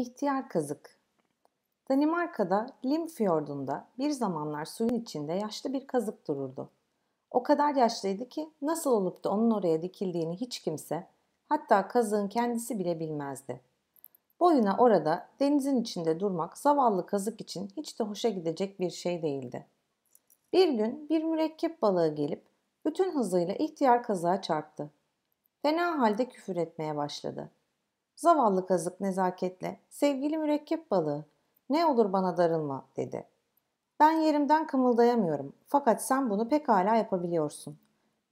İhtiyar Kazık. Danimarka'da Limfjord'unda bir zamanlar suyun içinde yaşlı bir kazık dururdu. O kadar yaşlıydı ki nasıl olup da onun oraya dikildiğini hiç kimse, hatta kazığın kendisi bile bilmezdi. Boyuna orada denizin içinde durmak zavallı kazık için hiç de hoşa gidecek bir şey değildi. Bir gün bir mürekkep balığı gelip bütün hızıyla ihtiyar kazığa çarptı. Fena halde küfür etmeye başladı. Zavallı kazık nezaketle, "Sevgili mürekkep balığı, ne olur bana darılma," dedi. "Ben yerimden kımıldayamıyorum, fakat sen bunu pekala yapabiliyorsun.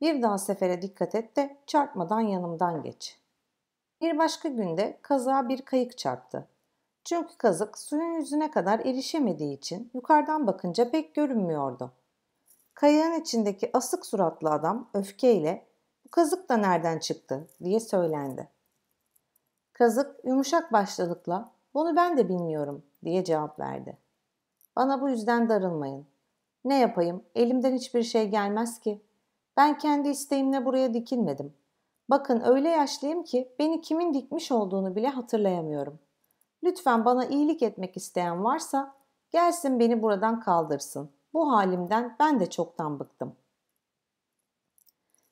Bir daha sefere dikkat et de çarpmadan yanımdan geç." Bir başka günde kazığa bir kayık çarptı. Çünkü kazık suyun yüzüne kadar erişemediği için yukarıdan bakınca pek görünmüyordu. Kayığın içindeki asık suratlı adam öfkeyle, "Bu kazık da nereden çıktı?" diye söylendi. Kazık yumuşak başlılıkla, "Bunu ben de bilmiyorum," diye cevap verdi. "Bana bu yüzden darılmayın. Ne yapayım? Elimden hiçbir şey gelmez ki. Ben kendi isteğimle buraya dikilmedim. Bakın öyle yaşlıyım ki beni kimin dikmiş olduğunu bile hatırlayamıyorum. Lütfen bana iyilik etmek isteyen varsa gelsin beni buradan kaldırsın. Bu halimden ben de çoktan bıktım."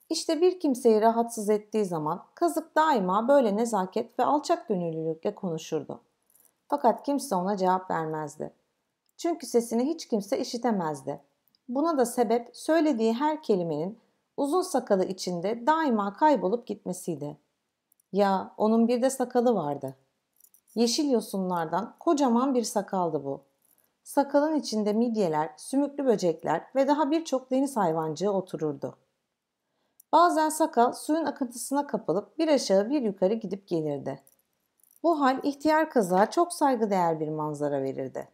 İşte bir kimseyi rahatsız ettiği zaman kazık daima böyle nezaket ve alçak gönüllülükle konuşurdu. Fakat kimse ona cevap vermezdi. Çünkü sesini hiç kimse işitemezdi. Buna da sebep söylediği her kelimenin uzun sakalı içinde daima kaybolup gitmesiydi. Ya onun bir de sakalı vardı. Yeşil yosunlardan kocaman bir sakaldı bu. Sakalın içinde midyeler, sümüklü böcekler ve daha birçok deniz hayvancığı otururdu. Bazen sakal suyun akıntısına kapılıp bir aşağı bir yukarı gidip gelirdi. Bu hal ihtiyar kazığa çok saygıdeğer bir manzara verirdi.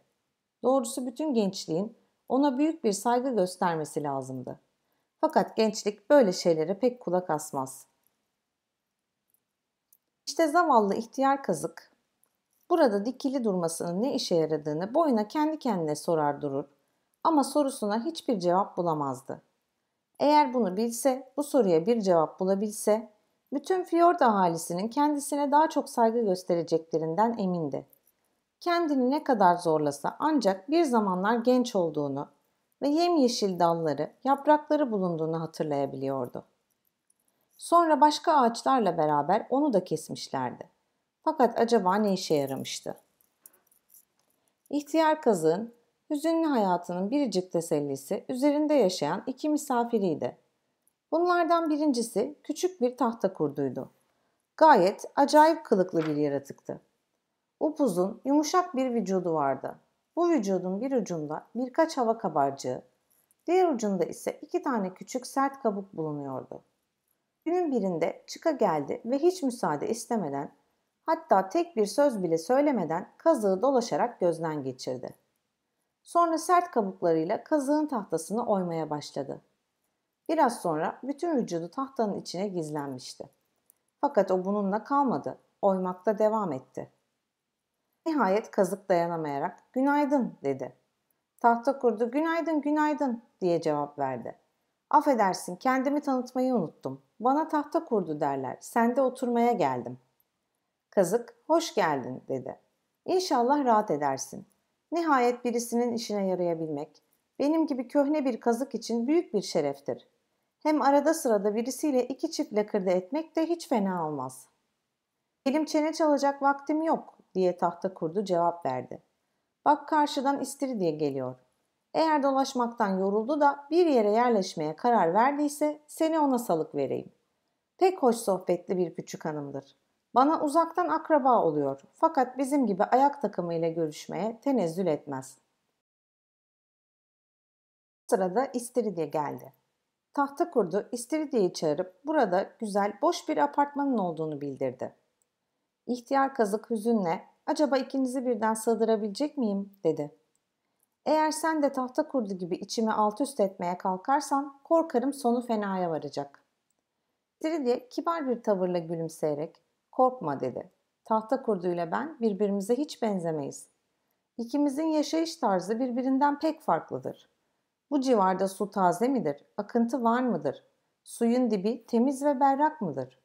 Doğrusu bütün gençliğin ona büyük bir saygı göstermesi lazımdı. Fakat gençlik böyle şeylere pek kulak asmaz. İşte zavallı ihtiyar kazık, burada dikili durmasının ne işe yaradığını boyuna kendi kendine sorar durur ama sorusuna hiçbir cevap bulamazdı. Eğer bunu bilse, bu soruya bir cevap bulabilse, bütün fiyord ahalisinin kendisine daha çok saygı göstereceklerinden emindi. Kendini ne kadar zorlasa ancak bir zamanlar genç olduğunu ve yemyeşil dalları, yaprakları bulunduğunu hatırlayabiliyordu. Sonra başka ağaçlarla beraber onu da kesmişlerdi. Fakat acaba ne işe yaramıştı? İhtiyar kazığın hüzünlü hayatının biricik tesellisi üzerinde yaşayan iki misafiriydi. Bunlardan birincisi küçük bir tahta kurduydu. Gayet acayip kılıklı bir yaratıktı. Upuzun, yumuşak bir vücudu vardı. Bu vücudun bir ucunda birkaç hava kabarcığı, diğer ucunda ise iki tane küçük sert kabuk bulunuyordu. Günün birinde çıka geldi ve hiç müsaade istemeden, hatta tek bir söz bile söylemeden kazığı dolaşarak gözden geçirdi. Sonra sert kabuklarıyla kazığın tahtasını oymaya başladı. Biraz sonra bütün vücudu tahtanın içine gizlenmişti. Fakat o bununla kalmadı, oymakta devam etti. Nihayet kazık dayanamayarak "Günaydın," dedi. Tahta kurdu "Günaydın, günaydın," diye cevap verdi. "Affedersin, kendimi tanıtmayı unuttum. Bana tahta kurdu derler, sende oturmaya geldim." Kazık "Hoş geldin," dedi. "İnşallah rahat edersin. Nihayet birisinin işine yarayabilmek, benim gibi köhne bir kazık için büyük bir şereftir. Hem arada sırada birisiyle iki çift lakırdı etmek de hiç fena olmaz." "Elim çene çalacak vaktim yok," diye tahta kurdu cevap verdi. "Bak, karşıdan istiri diye geliyor. Eğer dolaşmaktan yoruldu da bir yere yerleşmeye karar verdiyse seni ona salık vereyim. Pek hoş sohbetli bir küçük hanımdır. Bana uzaktan akraba oluyor fakat bizim gibi ayak takımıyla görüşmeye tenezzül etmez." Sırada İstiridye geldi. Tahta kurdu İstiridye'yi çağırıp burada güzel boş bir apartmanın olduğunu bildirdi. İhtiyar kazık hüzünle "Acaba ikinizi birden sığdırabilecek miyim?" dedi. "Eğer sen de tahta kurdu gibi içimi alt üst etmeye kalkarsan korkarım sonu fenaya varacak." İstiridye kibar bir tavırla gülümseyerek "Korkma," dedi. "Tahta kurduyla ben birbirimize hiç benzemeyiz. İkimizin yaşayış tarzı birbirinden pek farklıdır. Bu civarda su taze midir? Akıntı var mıdır? Suyun dibi temiz ve berrak mıdır?"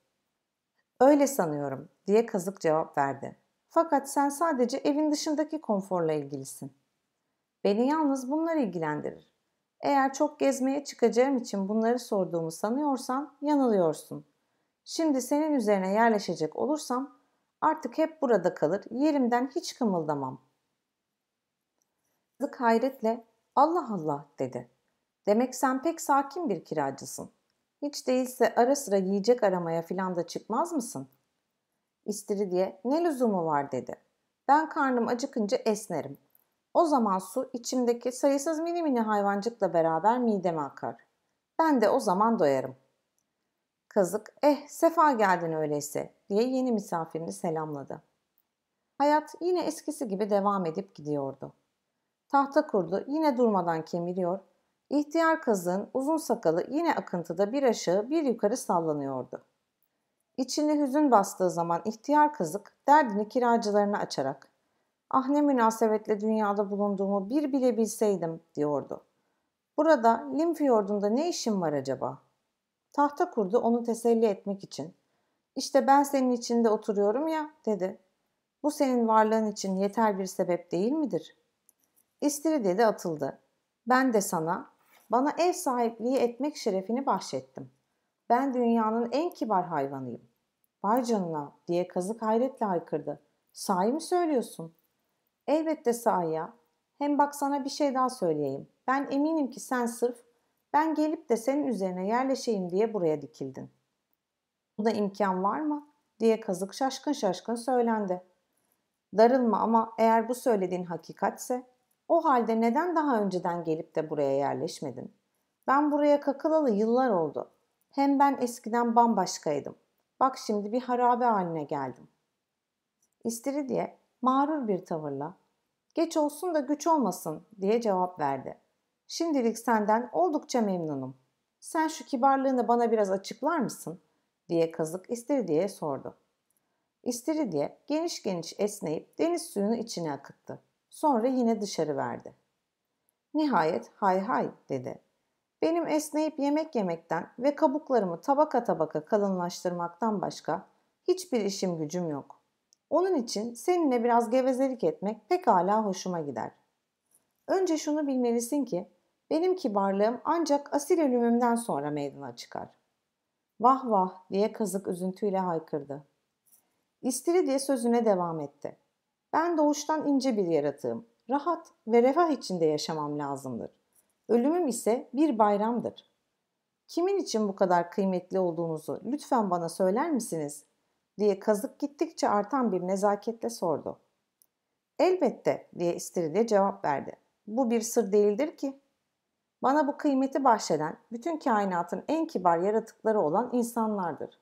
"Öyle sanıyorum," diye kazık cevap verdi. Fakat sen sadece evin dışındaki konforla ilgilisin. Beni yalnız bunlar ilgilendirir. Eğer çok gezmeye çıkacağım için bunları sorduğumu sanıyorsan yanılıyorsun. Şimdi senin üzerine yerleşecek olursam artık hep burada kalır, yerimden hiç kımıldamam. Kazık hayretle "Allah Allah" dedi. "Demek sen pek sakin bir kiracısın. Hiç değilse ara sıra yiyecek aramaya filan da çıkmaz mısın?" İstiridye "Ne lüzumu var" dedi. "Ben karnım acıkınca esnerim. O zaman su içimdeki sayısız mini mini hayvancıkla beraber mideme akar. Ben de o zaman doyarım." Kazık "sefa geldin öyleyse" diye yeni misafirini selamladı. Hayat yine eskisi gibi devam edip gidiyordu. Tahta kurdu yine durmadan kemiriyor, ihtiyar kazığın uzun sakalı yine akıntıda bir aşağı bir yukarı sallanıyordu. İçini hüzün bastığı zaman ihtiyar kazık derdini kiracılarına açarak "Ah ne münasebetle dünyada bulunduğumu bir bile bilseydim" diyordu. "Burada Limfjord'unda ne işim var acaba?" Tahta kurdu onu teselli etmek için "İşte ben senin içinde oturuyorum ya" dedi. "Bu senin varlığın için yeter bir sebep değil midir?" İstiridye de atıldı. "Ben de sana, bana ev sahipliği etmek şerefini bahşettim. Ben dünyanın en kibar hayvanıyım." "Vay canına" diye kazık hayretle haykırdı. "Sahi mi söylüyorsun?" "Elbette sahi ya. Hem bak sana bir şey daha söyleyeyim. Ben eminim ki sen sırf ben gelip de senin üzerine yerleşeyim diye buraya dikildin." "Buna imkan var mı?" diye kazık şaşkın şaşkın söylendi. "Darılma ama eğer bu söylediğin hakikatse o halde neden daha önceden gelip de buraya yerleşmedin? Ben buraya kakılalı yıllar oldu. Hem ben eskiden bambaşkaydım. Bak şimdi bir harabe haline geldim." İstiridye mağrur bir tavırla "Geç olsun da güç olmasın" diye cevap verdi. "Şimdilik senden oldukça memnunum. Sen şu kibarlığını bana biraz açıklar mısın?" diye kazık İstiridye'ye sordu. İstiridye geniş geniş esneyip deniz suyunu içine akıttı. Sonra yine dışarı verdi. Nihayet "Hay hay" dedi. "Benim esneyip yemek yemekten ve kabuklarımı tabaka tabaka kalınlaştırmaktan başka hiçbir işim gücüm yok. Onun için seninle biraz gevezelik etmek pekala hoşuma gider. Önce şunu bilmelisin ki benim kibarlığım ancak asil ölümümden sonra meydana çıkar." "Vah vah" diye kazık üzüntüyle haykırdı. İstiridye sözüne devam etti. "Ben doğuştan ince bir yaratığım. Rahat ve refah içinde yaşamam lazımdır. Ölümüm ise bir bayramdır. Kimin için bu kadar kıymetli olduğunuzu lütfen bana söyler misiniz?" diye kazık gittikçe artan bir nezaketle sordu. "Elbette" diye İstiridye cevap verdi. "Bu bir sır değildir ki. Bana bu kıymeti bahşeden bütün kainatın en kibar yaratıkları olan insanlardır.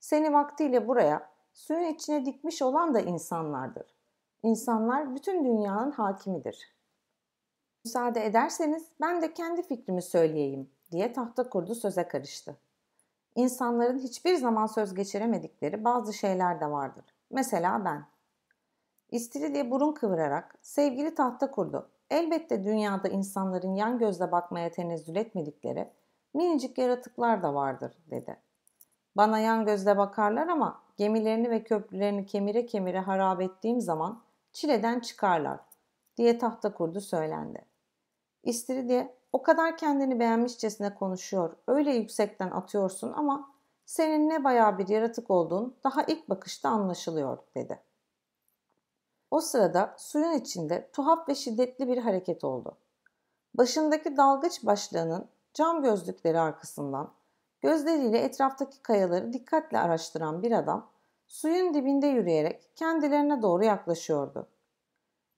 Seni vaktiyle buraya suyun içine dikmiş olan da insanlardır. İnsanlar bütün dünyanın hakimidir. Müsaade ederseniz ben de kendi fikrimi söyleyeyim" diye tahta kurdu söze karıştı. "İnsanların hiçbir zaman söz geçiremedikleri bazı şeyler de vardır. Mesela ben." İstiridye burun kıvırarak "Sevgili tahta kurdu, elbette dünyada insanların yan gözle bakmaya tenezzül etmedikleri minicik yaratıklar da vardır" dedi. "Bana yan gözle bakarlar ama gemilerini ve köprülerini kemire kemire harap ettiğim zaman çileden çıkarlar" diye tahta kurdu söylendi. İstiridye "O kadar kendini beğenmişçesine konuşuyor, öyle yüksekten atıyorsun ama senin ne bayağı bir yaratık olduğun daha ilk bakışta anlaşılıyor" dedi. O sırada suyun içinde tuhaf ve şiddetli bir hareket oldu. Başındaki dalgıç başlığının cam gözlükleri arkasından gözleriyle etraftaki kayaları dikkatle araştıran bir adam suyun dibinde yürüyerek kendilerine doğru yaklaşıyordu.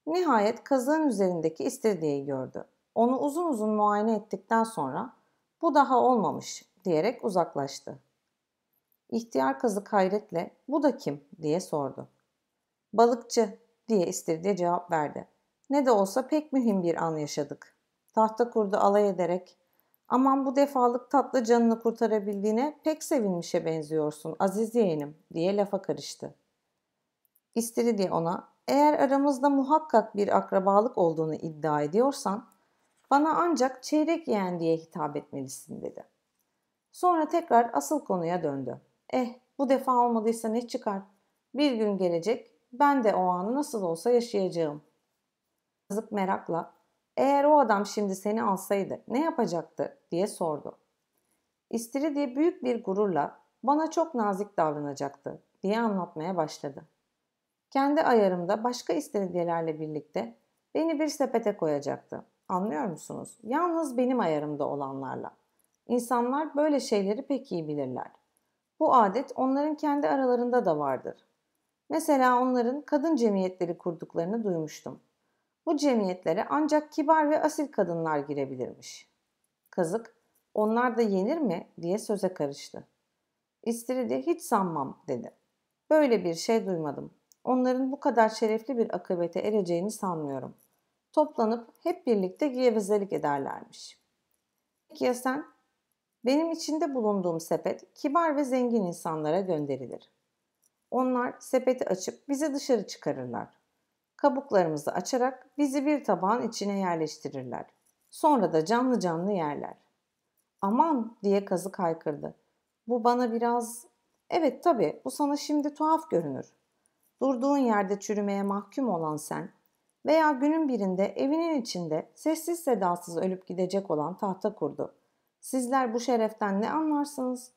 Nihayet kazığın üzerindeki İstiridye'yi gördü. Onu uzun uzun muayene ettikten sonra "Bu daha olmamış" diyerek uzaklaştı. İhtiyar kazık hayretle "Bu da kim?" diye sordu. "Balıkçı" diye İstiridye cevap verdi. "Ne de olsa pek mühim bir an yaşadık." Tahta kurdu alay ederek "Aman bu defalık tatlı canını kurtarabildiğine pek sevinmişe benziyorsun aziz yeğenim" diye lafa karıştı. İstiridye ona "Eğer aramızda muhakkak bir akrabalık olduğunu iddia ediyorsan bana ancak çeyrek yeğen diye hitap etmelisin" dedi. Sonra tekrar asıl konuya döndü. "Bu defa olmadıysa ne çıkar? Bir gün gelecek Ben de o anı nasıl olsa yaşayacağım. Kazık merakla, "Eğer o adam şimdi seni alsaydı ne yapacaktı?" diye sordu. İstiridye büyük bir gururla, "Bana çok nazik davranacaktı" diye anlatmaya başladı. "Kendi ayarımda başka istiridyelerle birlikte beni bir sepete koyacaktı. Anlıyor musunuz? Yalnız benim ayarımda olanlarla. İnsanlar böyle şeyleri pek iyi bilirler. Bu adet onların kendi aralarında da vardır. Mesela onların kadın cemiyetleri kurduklarını duymuştum. Bu cemiyetlere ancak kibar ve asil kadınlar girebilirmiş." Kazık, "Onlar da yenir mi?" diye söze karıştı. İstiridye, "Hiç sanmam" dedi. "Böyle bir şey duymadım. Onların bu kadar şerefli bir akıbete ereceğini sanmıyorum. Toplanıp hep birlikte gevezelik ederlermiş." "Peki ya sen?" "Benim içinde bulunduğum sepet kibar ve zengin insanlara gönderilir. Onlar sepeti açıp bizi dışarı çıkarırlar. Kabuklarımızı açarak bizi bir tabağın içine yerleştirirler. Sonra da canlı canlı yerler." "Aman!" diye Kazık haykırdı. "Bu bana biraz... Evet tabii, bu sana şimdi tuhaf görünür. Durduğun yerde çürümeye mahkum olan sen veya günün birinde evinin içinde sessiz sedasız ölüp gidecek olan tahta kurdu. Sizler bu şereften ne anlarsınız?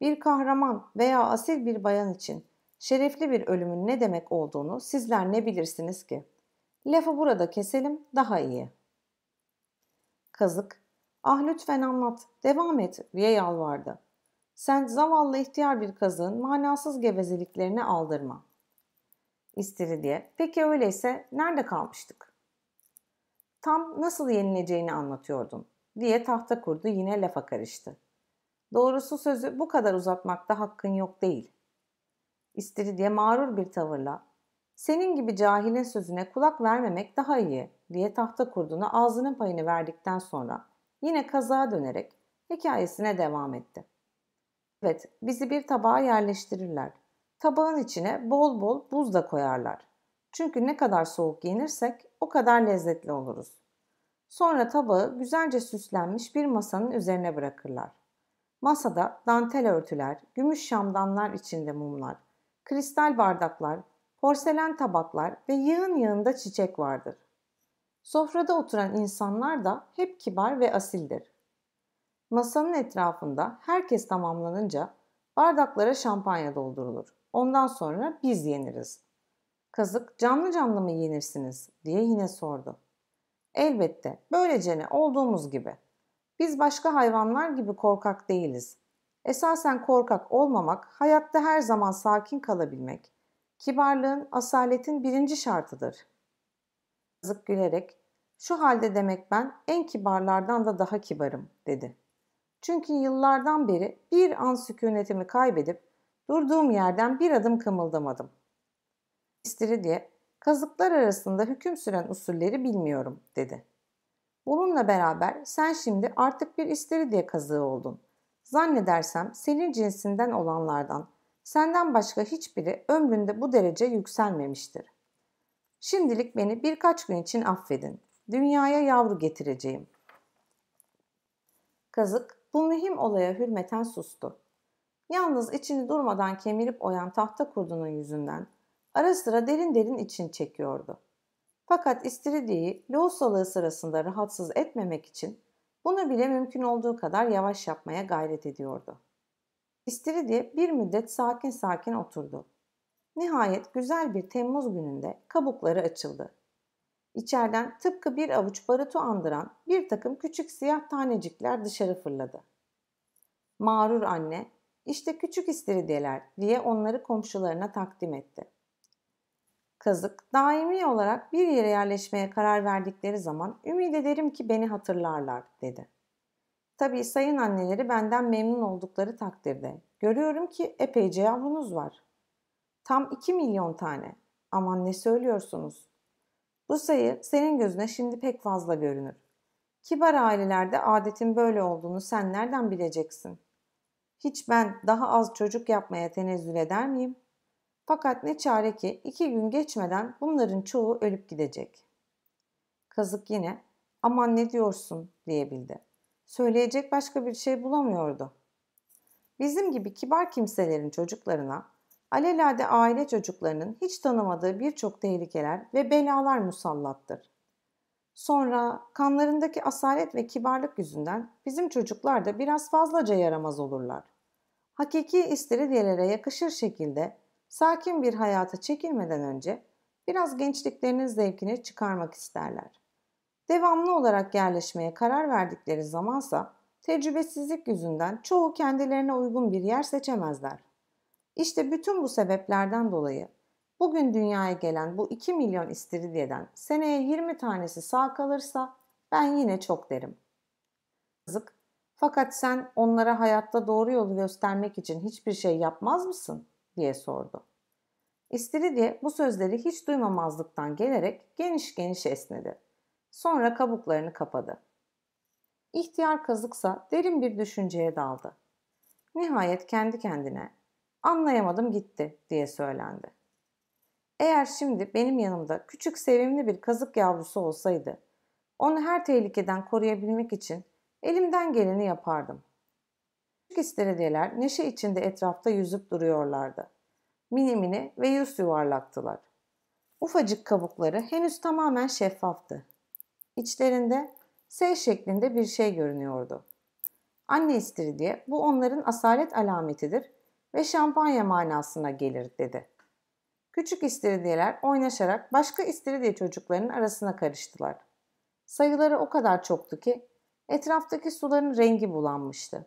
Bir kahraman veya asil bir bayan için şerefli bir ölümün ne demek olduğunu sizler ne bilirsiniz ki? Lafı burada keselim, daha iyi." Kazık, "Ah lütfen anlat, devam et" diye yalvardı. "Sen zavallı ihtiyar bir kazığın manasız gevezeliklerine aldırma." İstiridye, "Peki öyleyse nerede kalmıştık?" "Tam nasıl yenileceğini anlatıyordun" diye tahta kurdu yine lafa karıştı. "Doğrusu sözü bu kadar uzatmakta hakkın yok değil." İstiridye mağrur bir tavırla, "Senin gibi cahilin sözüne kulak vermemek daha iyi" diye tahta kurduna ağzının payını verdikten sonra yine kazığa dönerek hikayesine devam etti. "Evet, bizi bir tabağa yerleştirirler. Tabağın içine bol bol buz da koyarlar. Çünkü ne kadar soğuk yenirsek o kadar lezzetli oluruz. Sonra tabağı güzelce süslenmiş bir masanın üzerine bırakırlar. Masada dantel örtüler, gümüş şamdanlar içinde mumlar, kristal bardaklar, porselen tabaklar ve yığın yığında çiçek vardır. Sofrada oturan insanlar da hep kibar ve asildir. Masanın etrafında herkes tamamlanınca bardaklara şampanya doldurulur. Ondan sonra biz yeniriz." Kazık, "Canlı canlı mı yenirsiniz?" diye yine sordu. "Elbette, böylece ne olduğumuz gibi. Biz başka hayvanlar gibi korkak değiliz. Esasen korkak olmamak, hayatta her zaman sakin kalabilmek, kibarlığın, asaletin birinci şartıdır." Kazık gülerek, "Şu halde demek ben en kibarlardan da daha kibarım" dedi. "Çünkü yıllardan beri bir an sükunetimi kaybedip durduğum yerden bir adım kımıldamadım." İstiridye, "Kazıklar arasında hüküm süren usulleri bilmiyorum" dedi. "Bununla beraber sen şimdi artık bir istiridye kazığı oldun. Zannedersem senin cinsinden olanlardan senden başka hiçbiri ömründe bu derece yükselmemiştir. Şimdilik beni birkaç gün için affedin. Dünyaya yavru getireceğim." Kazık bu mühim olaya hürmeten sustu. Yalnız içini durmadan kemirip oyan tahta kurdunun yüzünden ara sıra derin derin için çekiyordu. Fakat istiridyeyi lohusalığı sırasında rahatsız etmemek için bunu bile mümkün olduğu kadar yavaş yapmaya gayret ediyordu. İstiridye bir müddet sakin sakin oturdu. Nihayet güzel bir Temmuz gününde kabukları açıldı. İçeriden tıpkı bir avuç barutu andıran bir takım küçük siyah tanecikler dışarı fırladı. Mağrur anne, "İşte küçük istiridyeler" diye onları komşularına takdim etti. Kazık, "Daimi olarak bir yere yerleşmeye karar verdikleri zaman ümit ederim ki beni hatırlarlar" dedi. "Tabii sayın anneleri benden memnun oldukları takdirde. Görüyorum ki epeyce yavrunuz var. Tam 2 milyon tane. Aman ne söylüyorsunuz? Bu sayı senin gözüne şimdi pek fazla görünür. Kibar ailelerde adetin böyle olduğunu sen nereden bileceksin? Hiç ben daha az çocuk yapmaya tenezzül eder miyim? Fakat ne çare ki 2 gün geçmeden bunların çoğu ölüp gidecek." Kazık yine "Aman ne diyorsun?" diyebildi. Söyleyecek başka bir şey bulamıyordu. "Bizim gibi kibar kimselerin çocuklarına alelade aile çocuklarının hiç tanımadığı birçok tehlikeler ve belalar musallattır. Sonra kanlarındaki asalet ve kibarlık yüzünden bizim çocuklar da biraz fazlaca yaramaz olurlar. Hakiki istiridiyelere yakışır şekilde sakin bir hayata çekilmeden önce biraz gençliklerinin zevkini çıkarmak isterler. Devamlı olarak yerleşmeye karar verdikleri zamansa tecrübesizlik yüzünden çoğu kendilerine uygun bir yer seçemezler. İşte bütün bu sebeplerden dolayı bugün dünyaya gelen bu 2 milyon istiridyeden seneye 20 tanesi sağ kalırsa ben yine çok derim. Kazık, fakat sen onlara hayatta doğru yolu göstermek için hiçbir şey yapmaz mısın? diye sordu. İstiridye bu sözleri hiç duymamazlıktan gelerek geniş geniş esnedi. Sonra kabuklarını kapadı. İhtiyar Kazıksa derin bir düşünceye daldı. Nihayet kendi kendine "Anlayamadım gitti" diye söylendi. Eğer şimdi benim yanımda küçük sevimli bir kazık yavrusu olsaydı, onu her tehlikeden koruyabilmek için elimden geleni yapardım. Küçük istiridyeler neşe içinde etrafta yüzüp duruyorlardı. Mini mini ve yüz yuvarlaktılar. Ufacık kabukları henüz tamamen şeffaftı. İçlerinde S şeklinde bir şey görünüyordu. Anne istiridye bu onların asalet alametidir ve şampanya manasına gelir dedi. Küçük istiridyeler oynaşarak başka istiridye çocuklarının arasına karıştılar. Sayıları o kadar çoktu ki etraftaki suların rengi bulanmıştı.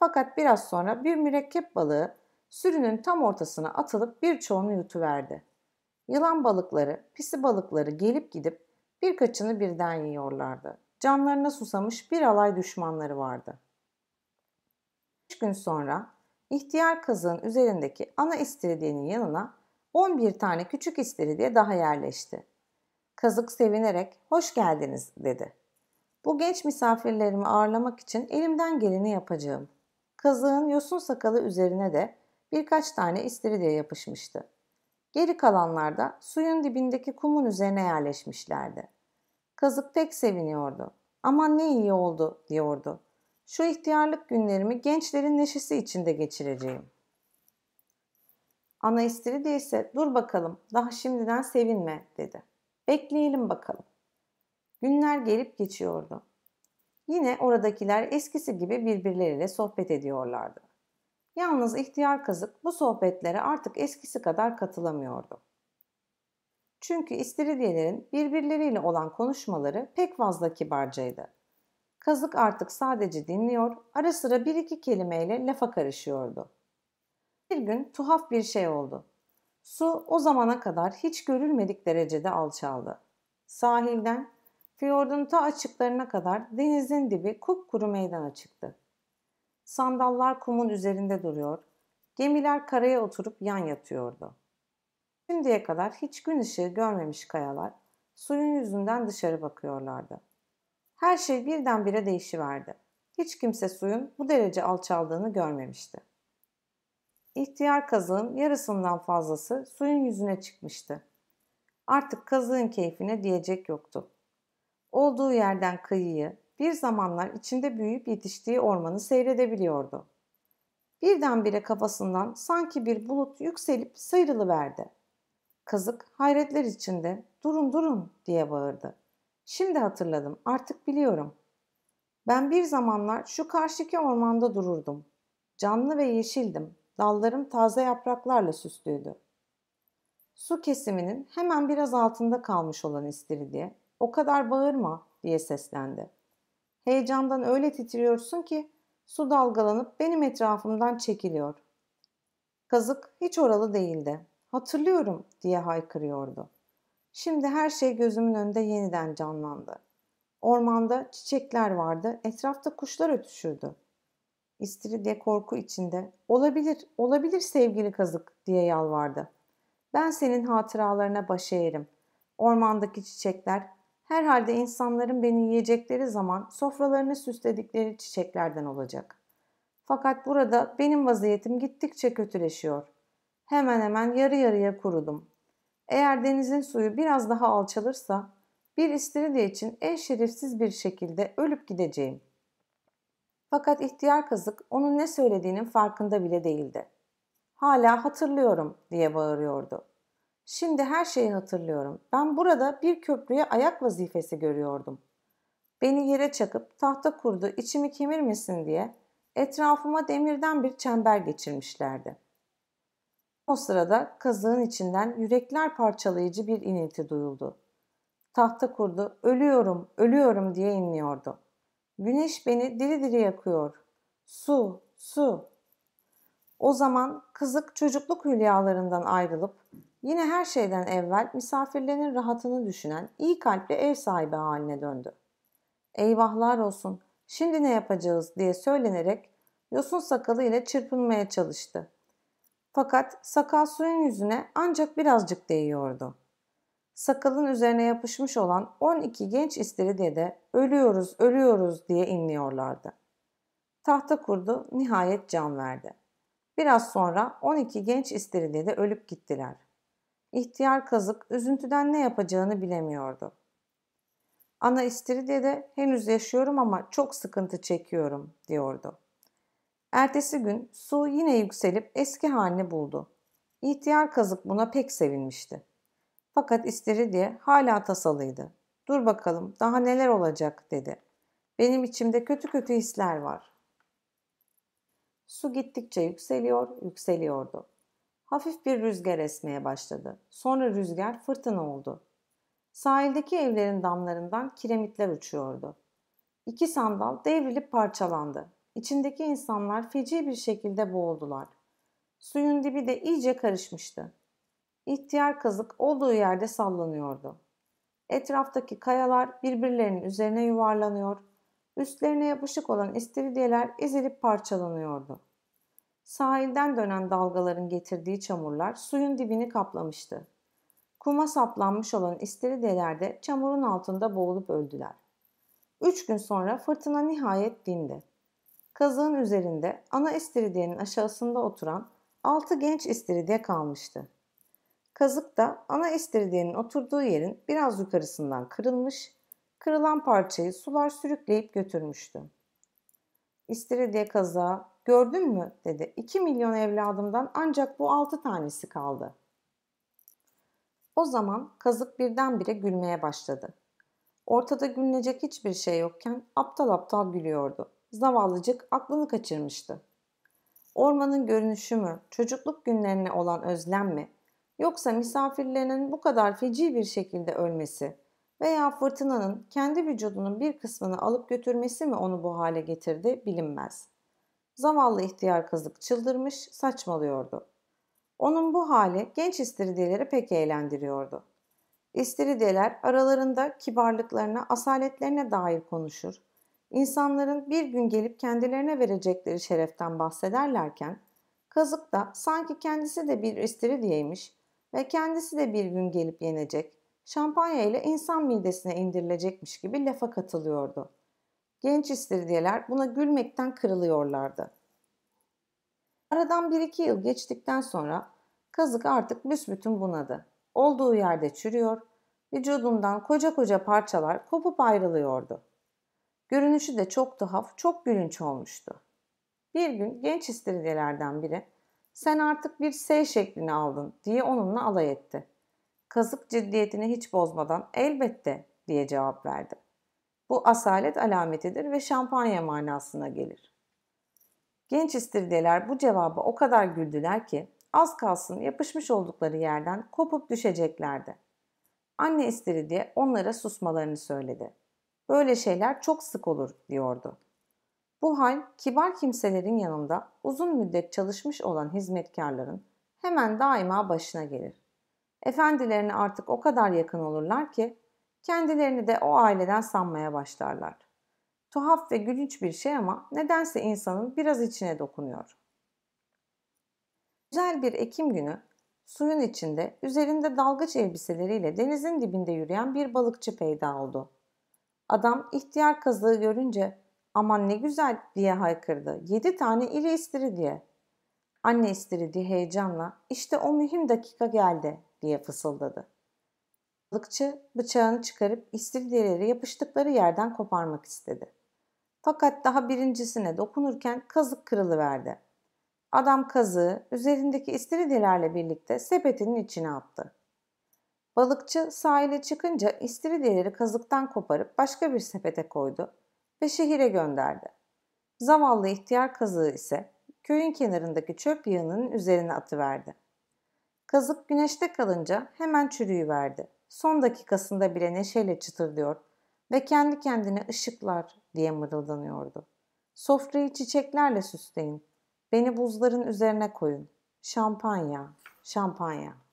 Fakat biraz sonra bir mürekkep balığı sürünün tam ortasına atılıp birçoğunu yutuverdi. Yılan balıkları, pisi balıkları gelip gidip birkaçını birden yiyorlardı. Canlarına susamış bir alay düşmanları vardı. 3 gün sonra ihtiyar kazığın üzerindeki ana istiridyenin yanına 11 tane küçük istiridye daha yerleşti. Kazık sevinerek "Hoş geldiniz" dedi. "Bu genç misafirlerimi ağırlamak için elimden geleni yapacağım." Kazığın yosun sakalı üzerine de birkaç tane istiridye yapışmıştı. Geri kalanlar da suyun dibindeki kumun üzerine yerleşmişlerdi. Kazık pek seviniyordu. "Aman ne iyi oldu" diyordu. "Şu ihtiyarlık günlerimi gençlerin neşesi içinde geçireceğim." Ana istiridye ise "Dur bakalım, daha şimdiden sevinme" dedi. "Bekleyelim bakalım." Günler gelip geçiyordu. Yine oradakiler eskisi gibi birbirleriyle sohbet ediyorlardı. Yalnız ihtiyar kazık bu sohbetlere artık eskisi kadar katılamıyordu. Çünkü istiridyelerin birbirleriyle olan konuşmaları pek fazla kibarcaydı. Kazık artık sadece dinliyor, ara sıra bir iki kelimeyle lafa karışıyordu. Bir gün tuhaf bir şey oldu. Su o zamana kadar hiç görülmedik derecede alçaldı. Sahilden, fiyordun ta açıklarına kadar denizin dibi kupkuru meydana çıktı. Sandallar kumun üzerinde duruyor, gemiler karaya oturup yan yatıyordu. Şimdiye kadar hiç gün ışığı görmemiş kayalar suyun yüzünden dışarı bakıyorlardı. Her şey birdenbire değişiverdi. Hiç kimse suyun bu derece alçaldığını görmemişti. İhtiyar kazığın yarısından fazlası suyun yüzüne çıkmıştı. Artık kazığın keyfine diyecek yoktu. Olduğu yerden kıyıyı, bir zamanlar içinde büyüyüp yetiştiği ormanı seyredebiliyordu. Birdenbire kafasından sanki bir bulut yükselip sıyrılıverdi. Kazık hayretler içinde "Durun, durun" diye bağırdı. "Şimdi hatırladım, artık biliyorum. Ben bir zamanlar şu karşıki ormanda dururdum. Canlı ve yeşildim. Dallarım taze yapraklarla süslüydü." Su kesiminin hemen biraz altında kalmış olan istiridye "O kadar bağırma" diye seslendi. "Heyecandan öyle titriyorsun ki su dalgalanıp benim etrafımdan çekiliyor." Kazık hiç oralı değildi. "Hatırlıyorum" diye haykırıyordu. Şimdi her şey gözümün önünde yeniden canlandı. Ormanda çiçekler vardı, etrafta kuşlar ötüşürdü. İstiridye korku içinde "Olabilir, olabilir sevgili kazık" diye yalvardı. "Ben senin hatıralarına baş eğerim. Ormandaki çiçekler herhalde insanların beni yiyecekleri zaman sofralarını süsledikleri çiçeklerden olacak. Fakat burada benim vaziyetim gittikçe kötüleşiyor. Hemen hemen yarı yarıya kurudum. Eğer denizin suyu biraz daha alçalırsa bir istiridye için en şerefsiz bir şekilde ölüp gideceğim." Fakat ihtiyar kazık onun ne söylediğinin farkında bile değildi. hala hatırlıyorum diye bağırıyordu. Şimdi her şeyi hatırlıyorum. Ben burada bir köprüye ayak vazifesi görüyordum. Beni yere çakıp tahta kurdu içimi kemirmesin diye etrafıma demirden bir çember geçirmişlerdi. O sırada kazığın içinden yürekler parçalayıcı bir inilti duyuldu. Tahta kurdu ölüyorum, ölüyorum diye inliyordu. Güneş beni diri diri yakıyor. Su, su. O zaman Kazık çocukluk hülyalarından ayrılıp yine her şeyden evvel misafirlerin rahatını düşünen iyi kalpli ev sahibi haline döndü. Eyvahlar olsun, şimdi ne yapacağız diye söylenerek yosun sakalı ile çırpınmaya çalıştı. Fakat sakal suyun yüzüne ancak birazcık değiyordu. Sakalın üzerine yapışmış olan 12 genç istiridye de ölüyoruz, ölüyoruz diye inliyorlardı. Tahta kurdu nihayet can verdi. Biraz sonra 12 genç istiridye de ölüp gittiler. İhtiyar Kazık üzüntüden ne yapacağını bilemiyordu. Ana istiridye de henüz yaşıyorum ama çok sıkıntı çekiyorum diyordu. Ertesi gün su yine yükselip eski halini buldu. İhtiyar Kazık buna pek sevinmişti. Fakat istiridye hala tasalıydı. Dur bakalım daha neler olacak dedi. Benim içimde kötü kötü hisler var. Su gittikçe yükseliyordu. Hafif bir rüzgar esmeye başladı. Sonra rüzgar fırtına oldu. Sahildeki evlerin damlarından kiremitler uçuyordu. 2 sandal devrilip parçalandı. İçindeki insanlar feci bir şekilde boğuldular. Suyun dibi de iyice karışmıştı. İhtiyar Kazık olduğu yerde sallanıyordu. Etraftaki kayalar birbirlerinin üzerine yuvarlanıyor, üstlerine yapışık olan istiridyeler ezilip parçalanıyordu. Sahilden dönen dalgaların getirdiği çamurlar suyun dibini kaplamıştı. Kuma saplanmış olan istiridyeler de çamurun altında boğulup öldüler. 3 gün sonra fırtına nihayet dindi. Kazığın üzerinde ana istiridyenin aşağısında oturan 6 genç istiridye kalmıştı. Kazık da ana istiridyenin oturduğu yerin biraz yukarısından kırılmış, kırılan parçayı sular sürükleyip götürmüştü. İstiridye kazığa "Gördün mü?" dedi. 2 milyon evladımdan ancak bu 6 tanesi kaldı. O zaman Kazık birdenbire gülmeye başladı. Ortada gülünecek hiçbir şey yokken aptal aptal gülüyordu. Zavallıcık aklını kaçırmıştı. Ormanın görünüşü mü, çocukluk günlerine olan özlem mi, yoksa misafirlerinin bu kadar feci bir şekilde ölmesi veya fırtınanın kendi vücudunun bir kısmını alıp götürmesi mi onu bu hale getirdi bilinmez. Zavallı ihtiyar Kazık çıldırmış, saçmalıyordu. Onun bu hali genç istiridyeleri pek eğlendiriyordu. İstiridyeler aralarında kibarlıklarına, asaletlerine dair konuşur. İnsanların bir gün gelip kendilerine verecekleri şereften bahsederlerken, Kazık da sanki kendisi de bir istiridyeymiş ve kendisi de bir gün gelip yenecek, şampanya ile insan midesine indirilecekmiş gibi lafa katılıyordu. Genç istiridyeler buna gülmekten kırılıyorlardı. Aradan 1-2 yıl geçtikten sonra Kazık artık büsbütün bunadı. Olduğu yerde çürüyor, vücudundan koca koca parçalar kopup ayrılıyordu. Görünüşü de çok tuhaf, çok gülünç olmuştu. Bir gün genç istiridyelerden biri "Sen artık bir S şeklini aldın" diye onunla alay etti. Kazık ciddiyetini hiç bozmadan "Elbette" diye cevap verdi. Bu asalet alametidir ve şampanya manasına gelir. Genç istiridyeler bu cevaba o kadar güldüler ki az kalsın yapışmış oldukları yerden kopup düşeceklerdi. Anne istiridye onlara susmalarını söyledi. "Böyle şeyler çok sık olur" diyordu. Bu hal kibar kimselerin yanında uzun müddet çalışmış olan hizmetkarların hemen daima başına gelir. Efendilerine artık o kadar yakın olurlar ki kendilerini de o aileden sanmaya başlarlar. Tuhaf ve gülünç bir şey ama nedense insanın biraz içine dokunuyor. Güzel bir Ekim günü suyun içinde üzerinde dalgıç elbiseleriyle denizin dibinde yürüyen bir balıkçı peyda oldu. Adam ihtiyar kazığı görünce "Aman ne güzel" diye haykırdı. 7 tane iri istiridye. Anne istiridye heyecanla "İşte o mühim dakika geldi" diye fısıldadı. Balıkçı bıçağını çıkarıp istiridyeleri yapıştıkları yerden koparmak istedi. Fakat daha birincisine dokunurken kazık kırılıverdi. Adam kazığı üzerindeki istiridyelerle birlikte sepetinin içine attı. Balıkçı sahile çıkınca istiridyeleri kazıktan koparıp başka bir sepete koydu ve şehire gönderdi. Zavallı ihtiyar kazığı ise köyün kenarındaki çöp yığınının üzerine atıverdi. Kazık güneşte kalınca hemen çürüyüverdi. Son dakikasında bile neşeyle çıtırdıyor ve kendi kendine ışıklar diye mırıldanıyordu. Sofrayı çiçeklerle süsleyin, beni buzların üzerine koyun, şampanya, şampanya.